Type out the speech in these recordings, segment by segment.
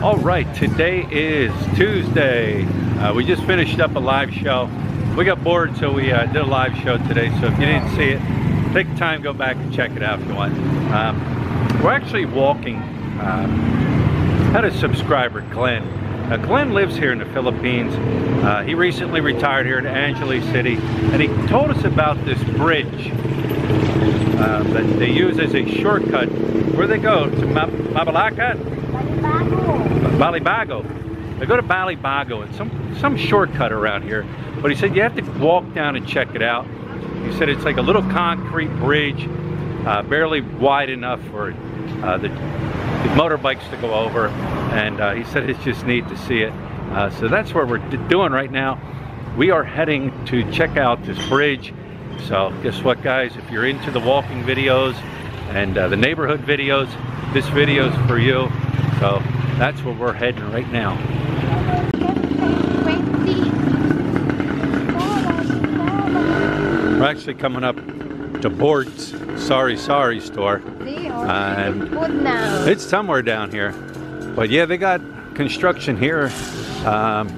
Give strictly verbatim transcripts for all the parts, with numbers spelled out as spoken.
All right, today is Tuesday. Uh, we just finished up a live show. We got bored, so we uh, did a live show today. So if you didn't see it, take time, go back and check it out if you want. Um, we're actually walking. Uh, had a subscriber, Glenn. Uh, Glenn lives here in the Philippines. Uh, he recently retired here in Angeles City, and he told us about this bridge uh, that they use as a shortcut. Where they go? To Ma Mabalacat? Balibago. Balibago. They go to Balibago, and some, some shortcut around here. But he said you have to walk down and check it out. He said it's like a little concrete bridge, uh, barely wide enough for uh, the, the motorbikes to go over. And uh, he said it's just neat to see it. Uh, so that's where we're doing right now. We are heading to check out this bridge. So guess what, guys? If you're into the walking videos and uh, the neighborhood videos, this video's for you. So that's where we're heading right now. We're actually coming up to Bort's Sorry Sorry store. And it's somewhere down here. But yeah, they got construction here. Um,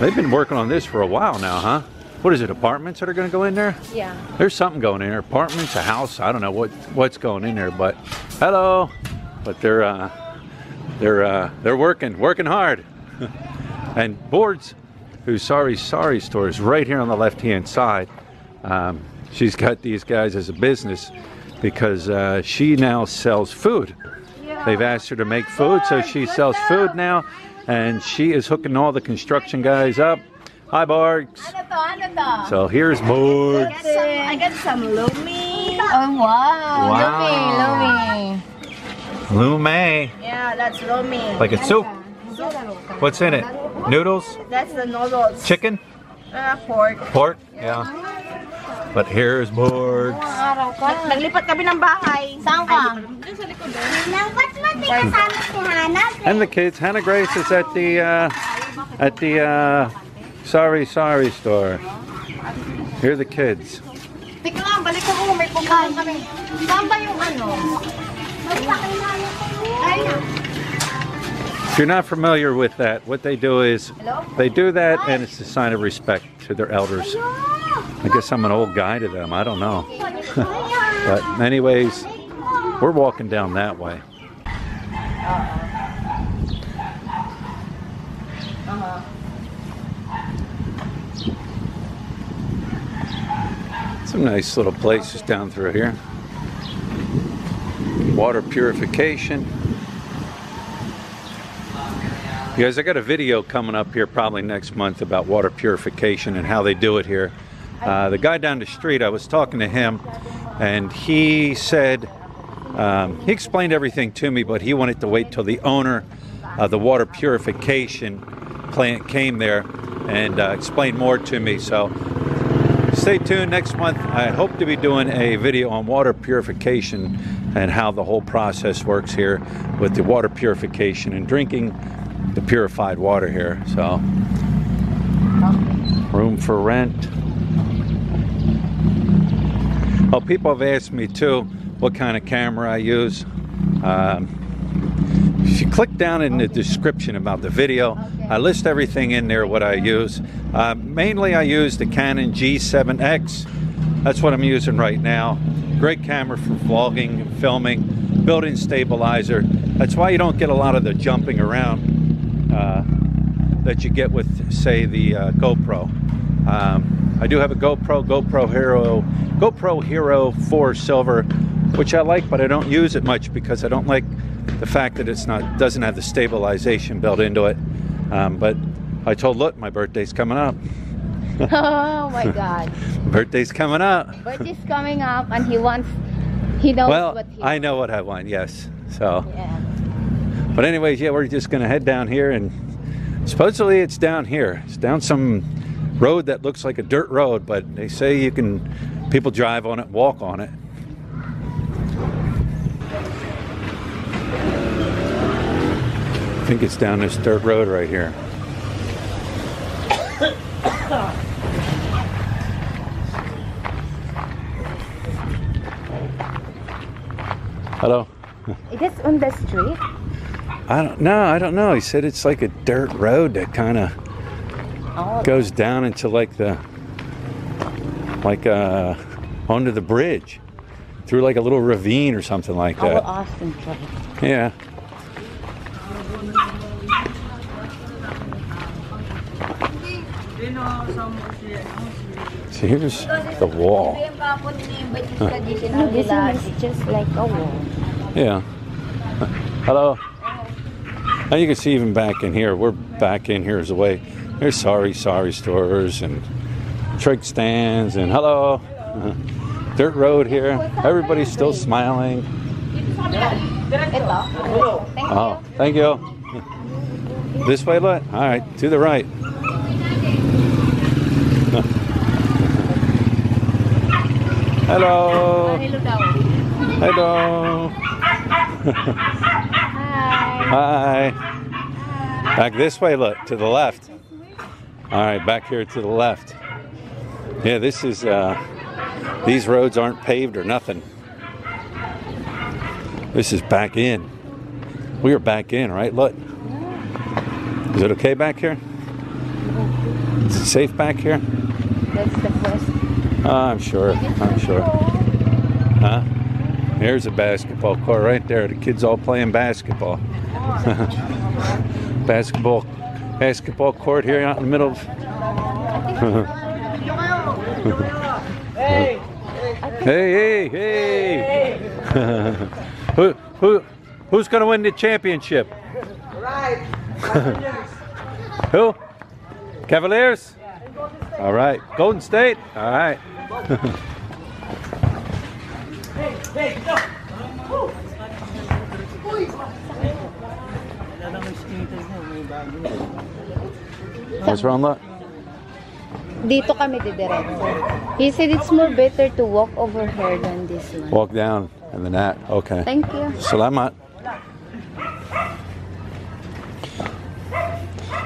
they've been working on this for a while now, huh? What is it, apartments that are going to go in there? Yeah. There's something going in there. Apartments, a house, I don't know what what's going in there, but hello. But they're uh, they're uh, they're working, working hard. And Boards, who's Sorry Sorry store is right here on the left-hand side. Um, she's got these guys as a business because uh, she now sells food. Yeah. They've asked her to make food, so she sells food now, and she is hooking all the construction guys up. Hi, Borgs. So here's Borgs. I got some, some lumi. Oh, wow. Wow. Lumi, lumi. Lume. Yeah, that's lumi. Like a soup. soup. What's in it? Noodles? That's the noodles. Chicken? Uh, pork. Pork? Yeah. But here's Borgs. Naglipat kami ng bahay. Saan ka? And the kids. Hannah Grace is at the uh, at the uh, Sorry Sorry store. Here are the kids. If you're not familiar with that, what they do is they do that, and it's a sign of respect to their elders. I guess I'm an old guy to them, I don't know. But anyways, we're walking down that way. Some nice little places down through here. Water purification. You guys, I got a video coming up here probably next month about water purification and how they do it here. Uh, the guy down the street, I was talking to him, and he said, um, he explained everything to me, but he wanted to wait till the owner of the water purification plant came there and uh, explained more to me. So stay tuned. Next month, I hope to be doing a video on water purification and how the whole process works here with the water purification and drinking the purified water here. So, room for rent. Well, people have asked me too what kind of camera I use. Um, if you click down in the description about the video, I list everything in there what I use. Uh, mainly I use the Canon G seven X. That's what I'm using right now. Great camera for vlogging and filming. Built-in stabilizer. That's why you don't get a lot of the jumping around uh, that you get with, say, the uh, GoPro. Um, I do have a GoPro, GoPro Hero, GoPro Hero four Silver, which I like, but I don't use it much because I don't like the fact that it's not doesn't have the stabilization built into it. Um, but I told Lut, my birthday's coming up. Oh my God! Birthday's coming up. Birthday's coming up, and he wants, he knows well, what he wants. I know what I want. Yes. So. Yeah. But anyways, yeah, we're just gonna head down here, and supposedly it's down here. It's down some road that looks like a dirt road, but they say you can, people drive on it, walk on it. I think it's down this dirt road right here. Hello. It is on the street? I don't know. I don't know. He said it's like a dirt road that kind of oh. goes down into like the, like uh, under the bridge, through like a little ravine or something like oh, that. Awesome. Yeah. So here's the wall. Huh. This one is just like a wall. Yeah. Hello. Now you can see even back in here, we're back in here as a way. There's sorry, sorry stores and trick stands and hello. Uh, dirt road here. Everybody's still smiling. Oh, thank you. This way, Lut? All right, to the right. Hello. Hello. Hi. Hi. Back this way, look, to the left. All right, back here to the left. Yeah, this is, uh, these roads aren't paved or nothing. This is back in. We are back in, right, look? Is it okay back here? Is it safe back here? That's the first. Oh, I'm sure, I'm sure. Huh? Here's a basketball court right there. The kids all playing basketball. basketball basketball court here out in the middle of... hey, hey, hey! who, who, who's going to win the championship? Right. Who? Cavaliers? All right, Golden State. All right. What's wrong, Lut? Dito kami didiretso. He said it's more better to walk over here than this one. Walk down and then that. Okay. Thank you. Salamat.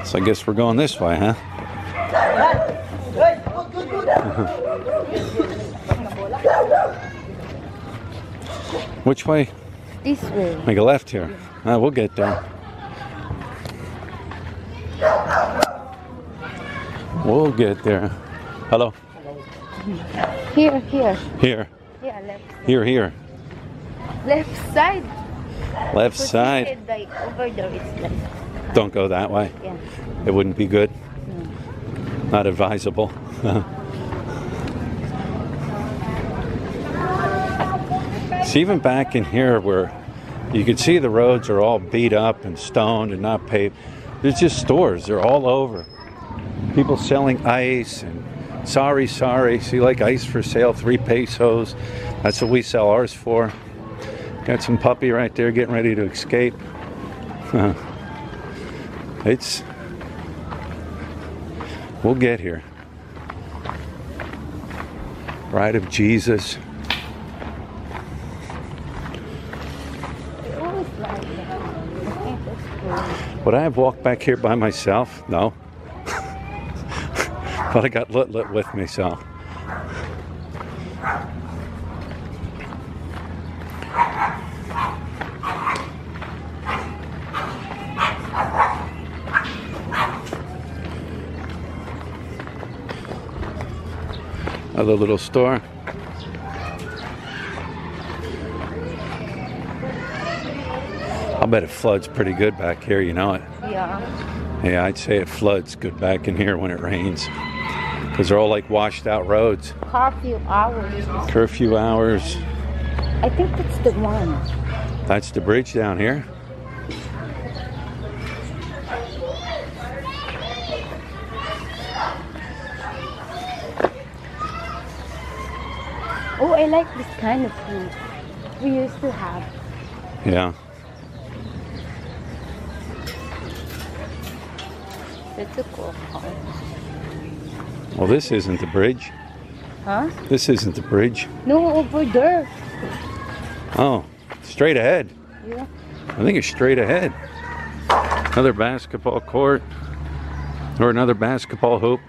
So I guess we're going this way, huh? Which way? This way. Make a left here. Ah, we'll get there. We'll get there. Hello. Here, here. Here. Yeah, left side. Here, here. Left side. Left so side. Said, like, over there is left. Don't go that way. Yeah. It wouldn't be good. No. Not advisable. So even back in here where you can see the roads are all beat up and stoned and not paved, there's just stores. They're all over. People selling ice and sorry, sorry. See, like ice for sale, three pesos. That's what we sell ours for. Got some puppy right there getting ready to escape. It's... We'll get here. Bride of Jesus. Would I have walked back here by myself? No. But I got Lut-Lut with me, so. Another little store. I'll bet it floods pretty good back here, you know it? Yeah. Yeah, I'd say it floods good back in here when it rains. Because they're all like washed out roads. Curfew hours. Curfew hours. I think that's the one. That's the bridge down here. Oh, I like this kind of food we used to have. Yeah. It's a cool house. Well, this isn't the bridge. Huh? This isn't the bridge. No, over there. Oh, straight ahead. Yeah. I think it's straight ahead. Another basketball court. or another basketball hoop.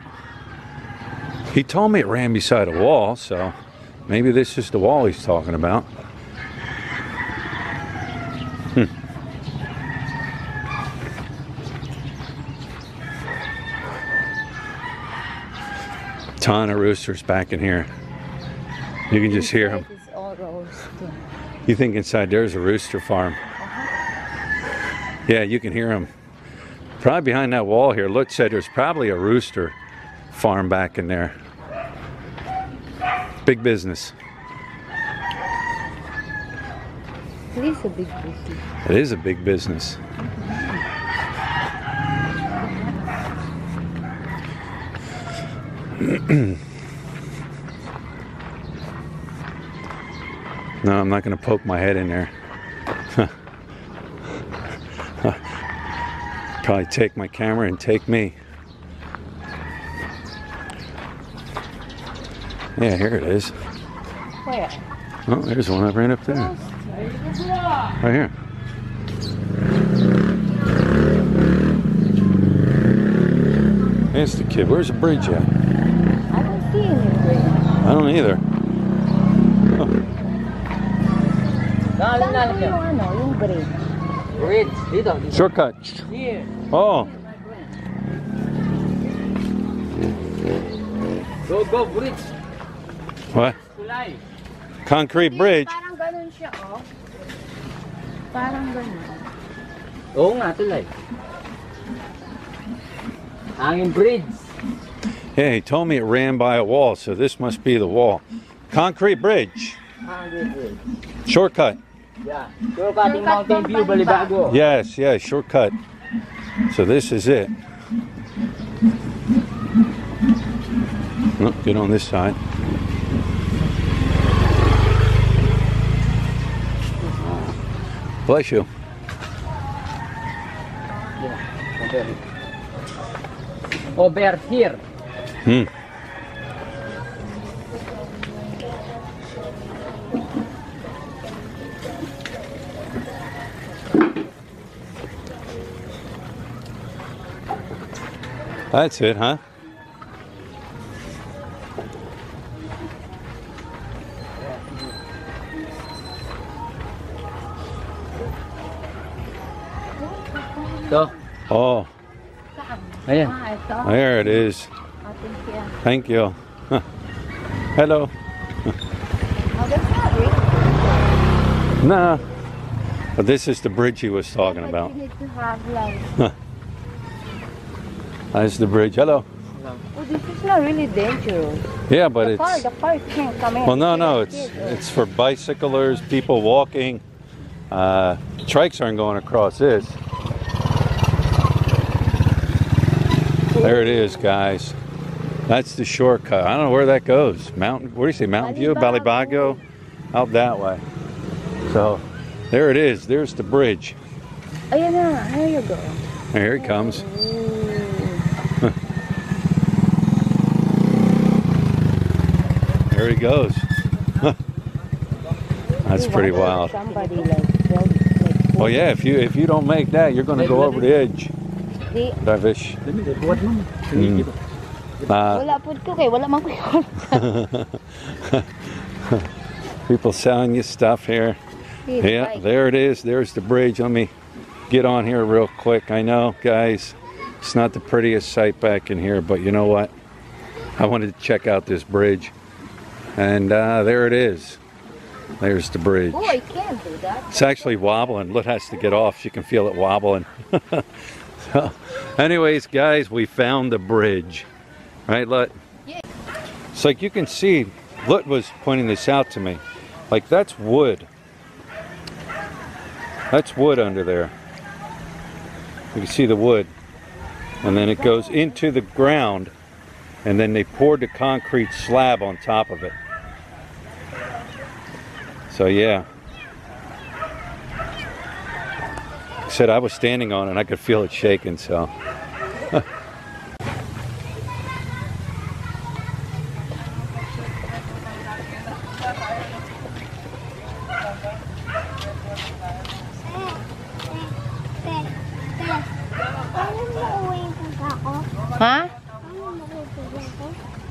He told me it ran beside a wall, so maybe this is the wall he's talking about. Hmm. Ton of roosters back in here. You can just hear them. You think inside there's a rooster farm? Yeah, you can hear them. Probably behind that wall here. Lut said there's probably a rooster farm back in there. Big business. It is a big business. It is a big business. No, I'm not going to poke my head in there. Probably take my camera and take me. Yeah, here it is. Where? Oh, there's one I ran up there. Right here. That's the kid. Where's the bridge at? I don't see any bridge. I don't either. Oh. Shortcut. Oh. Go, go, bridge. What? Concrete bridge. Yeah, he told me it ran by a wall, so this must be the wall. Concrete bridge. Shortcut. Yeah. Mountain view, Balibago. Yes, yes, shortcut. So this is it. Oh, get on this side. Bless you. Over here. Hmm. That's it, huh? Oh, there it is. Thank you. Hello. No, but this is the bridge he was talking about. That's the bridge. Hello. Well, this is not really dangerous. Yeah, but it's. The car can't come in. Well, no, no, it's it's for bicyclers, people walking. Uh, trikes aren't going across this. There it is, guys. That's the shortcut. I don't know where that goes. Mountain, what do you say, Mountain View, Balibago? Out that way. So, there it is. There's the bridge. Oh, yeah, no, there you go. Here he comes. There he goes. That's pretty wild. Oh yeah, if you if you don't make that, you're going to go over the edge. Dervish. Mm. Uh, people selling you stuff here. Yeah, there it is. There's the bridge. Let me get on here real quick. I know, guys, it's not the prettiest sight back in here, but you know what? I wanted to check out this bridge. And uh, there it is. There's the bridge. Oh, I can't do that. It's actually wobbling. Lut has to get off. She can feel it wobbling. So, anyways, guys, we found the bridge. Right, Lut? Yeah. It's like you can see, Lut was pointing this out to me. Like, that's wood. That's wood under there. You can see the wood. And then it goes into the ground. And then they poured the concrete slab on top of it. So, yeah. Said I was standing on it and I could feel it shaking, so. Ha?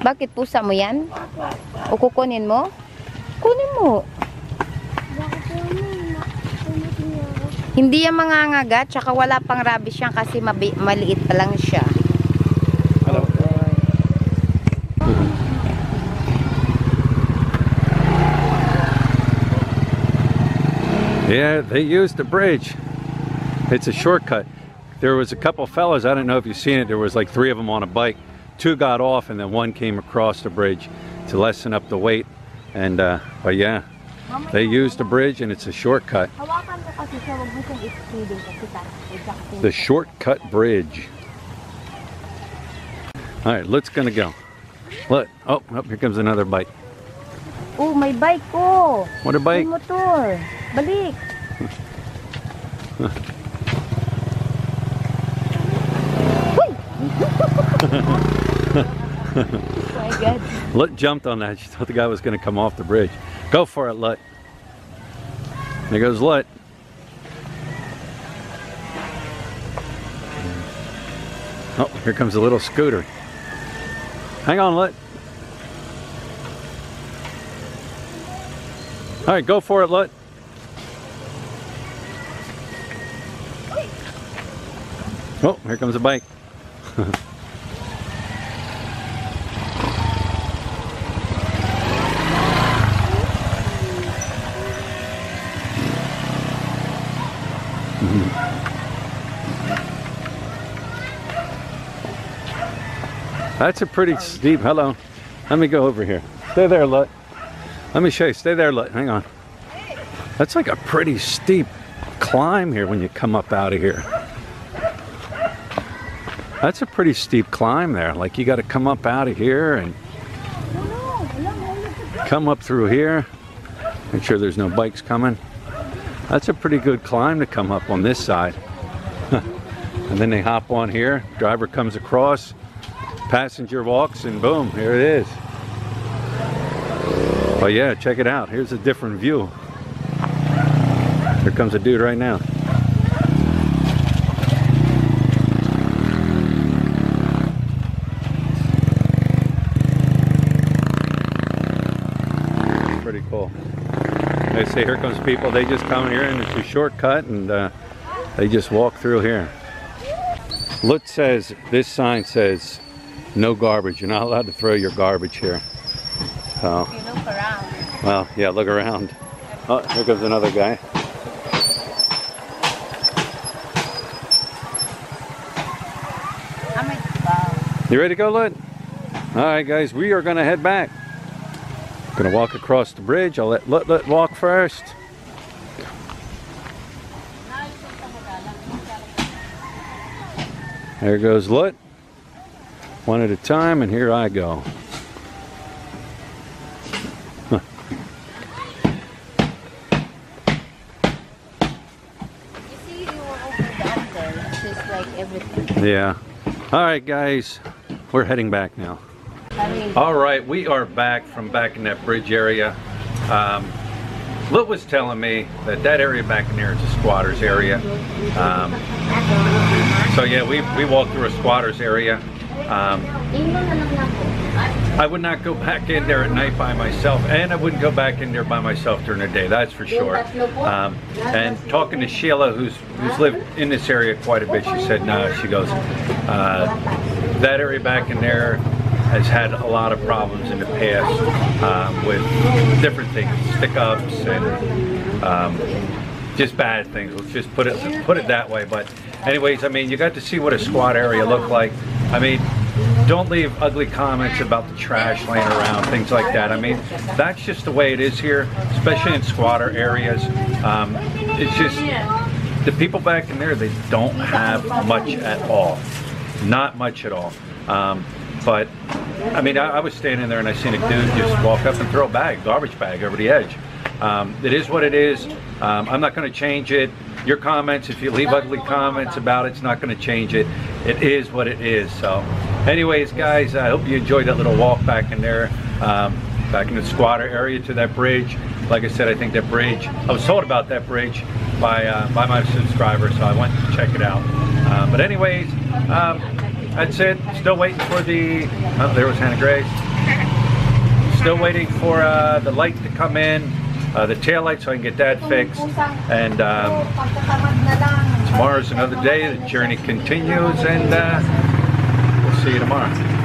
Bakit pusa mo yan? O kukunin mo? Kunin mo. Hindi yan mangangagat, tsaka wala pang rabies yan kasi maliit pa lang siya. Yeah, they used the bridge. It's a shortcut. There was a couple fellas, I don't know if you've seen it, there was like three of them on a bike. Two got off and then one came across the bridge to lessen up the weight. And, uh, but yeah, they used the bridge and it's a shortcut. The shortcut bridge. All right, Lut's gonna go. Lut, oh, oh, here comes another bike. Oh, my bike ko. What a bike? My motor. Balik. Oh my God. Lut jumped on that. She thought the guy was going to come off the bridge. Go for it, Lut. There goes Lut. Oh, here comes a little scooter. Hang on, Lut. All right, go for it, Lut. Oh, here comes a bike. That's a pretty steep. Hello. Let me go over here. Stay there, Lut. Let me show you. Stay there, Lut. Hang on. That's like a pretty steep climb here when you come up out of here. That's a pretty steep climb there. Like you got to come up out of here and come up through here. Make sure there's no bikes coming. That's a pretty good climb to come up on this side. And then they hop on here. Driver comes across. Passenger walks and boom, here it is. Oh yeah, check it out. Here's a different view. Here comes a dude right now. Pretty cool. They say here comes people. They just come here and it's a shortcut and uh, they just walk through here. Lut says, this sign says, no garbage. You're not allowed to throw your garbage here. So, you look around. Well, yeah, look around. Oh, here comes another guy. I'm excited. You ready to go, Lut? All right, guys, we are going to head back. I'm going to walk across the bridge. I'll let Lut Lut walk first. There goes Lut. One at a time, and here I go. Huh. You see, you were over that there. It's just like everything. Yeah. All right, guys, we're heading back now. All right, we are back from back in that bridge area. Um, Lut was telling me that that area back in there is a squatters area. Um, so yeah, we we walked through a squatters area. Um, I would not go back in there at night by myself, and I wouldn't go back in there by myself during the day, that's for sure. Um, and talking to Sheila, who's, who's lived in this area quite a bit, she said, no, she goes, uh, that area back in there has had a lot of problems in the past um, with different things, stick-ups and um, just bad things, let's just put it, let's put it that way. But anyways, I mean, you got to see what a squat area looked like. I mean, don't leave ugly comments about the trash laying around, things like that. I mean, that's just the way it is here, especially in squatter areas. Um, it's just, the people back in there, they don't have much at all. Not much at all. Um, but, I mean, I, I was standing there and I seen a dude just walk up and throw a bag, garbage bag over the edge. Um, it is what it is. Um, I'm not going to change it. Your comments, if you leave ugly comments about it, it's not going to change it. It is what it is. So anyways, guys, I hope you enjoyed that little walk back in there, um, back in the squatter area to that bridge. Like I said, I think that bridge, I was told about that bridge by, uh, by my subscriber, so I went to check it out. Uh, but anyways, um, That's it. Still waiting for the... Oh, there was Hannah Grace. Still waiting for uh, the light to come in, uh, the tail light, so I can get that fixed. And um, tomorrow's another day. The journey continues, and uh, we'll see you tomorrow.